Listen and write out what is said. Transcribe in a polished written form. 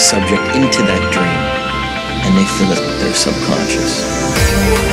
subject into that dream, and they fill it with their subconscious.